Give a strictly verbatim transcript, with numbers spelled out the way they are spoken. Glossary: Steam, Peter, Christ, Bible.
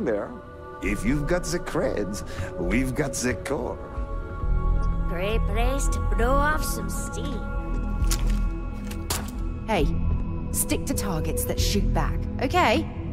There. If you've got the creds, we've got the core. Great place to blow off some steam. Hey, stick to targets that shoot back, okay?